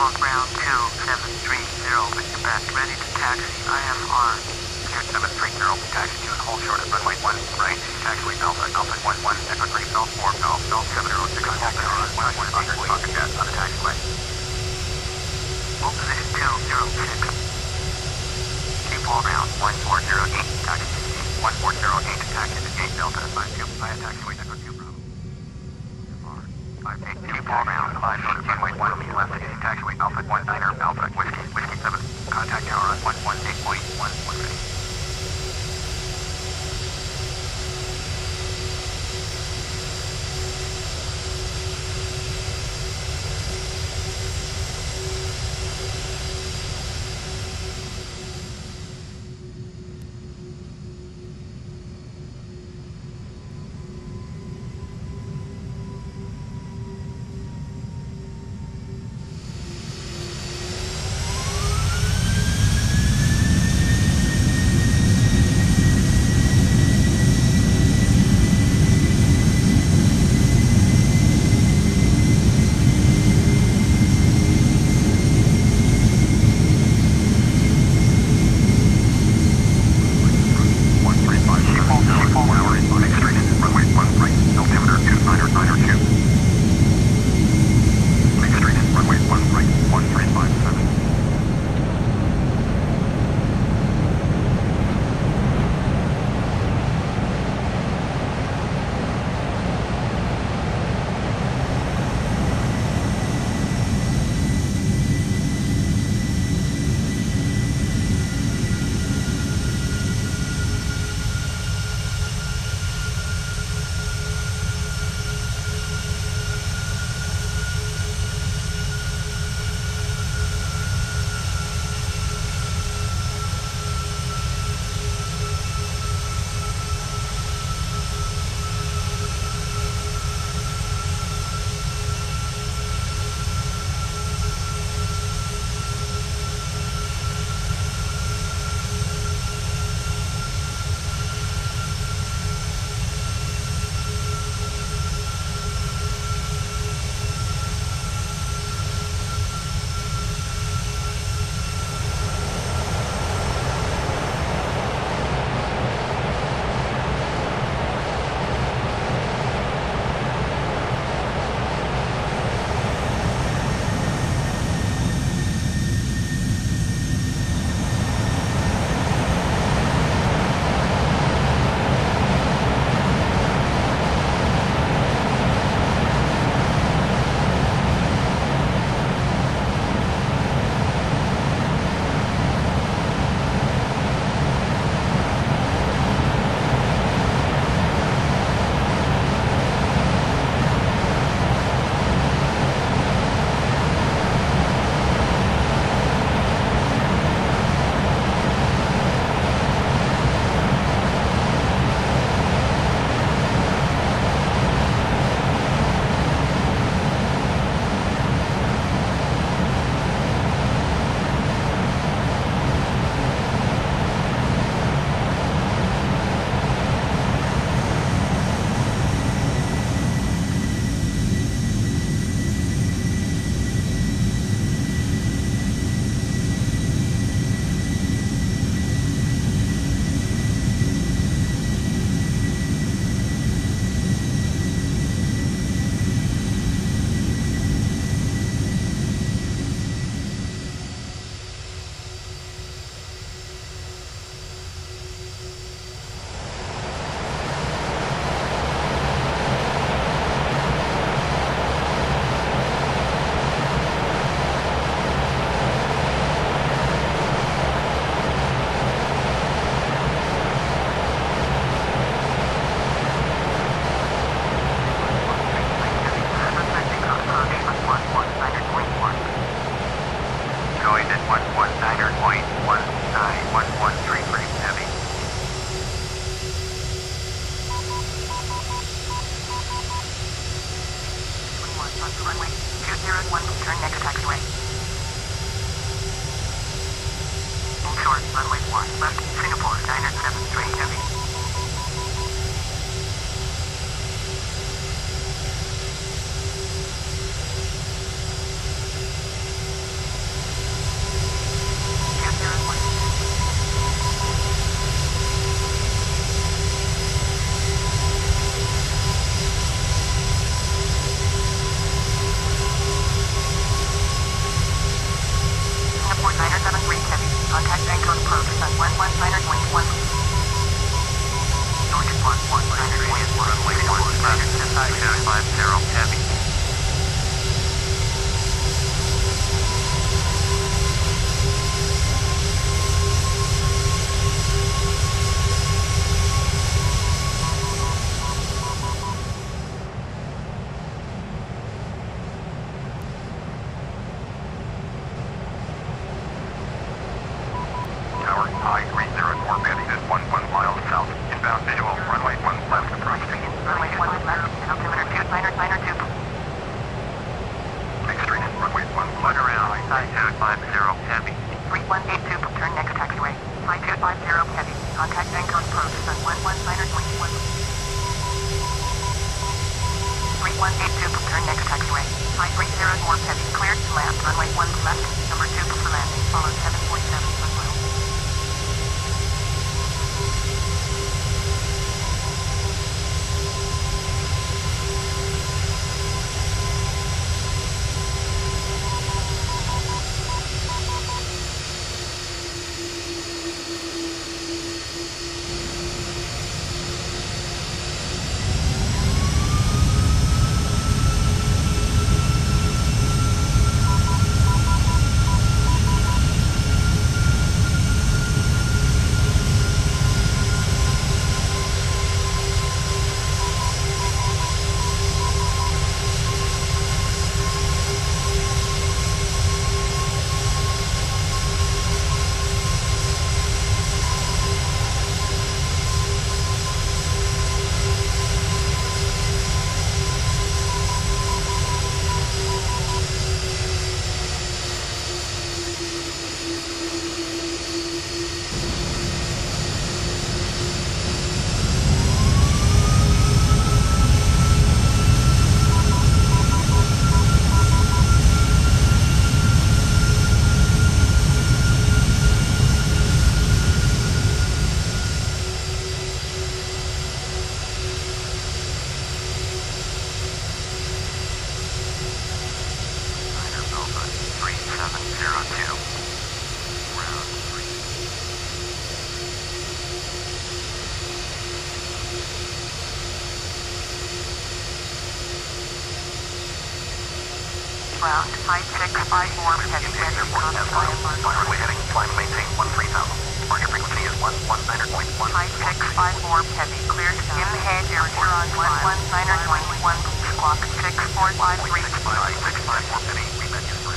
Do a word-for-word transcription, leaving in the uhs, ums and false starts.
Norfolk Brown two seven three zero, Quebec, ready to taxi I F R. two seven three zero, taxi two and hold short at runway one, right, taxiway Delta, Delta one one, echo three, Delta four, Delta, Delta seven zero six, hold down, runway one, under talk and gas on the taxiway. Hold position two zero six, keep all down, one four zero eight, taxi, one four zero eight, taxi to eight Delta, five two, via taxiway, echo two, bro. Keep all down, five short at runway one, left, taxiway Alpha one niner, Alpha, Whiskey, Whiskey seven, contact tower on one one eight point one one. Six four five three six five six five four. We met you.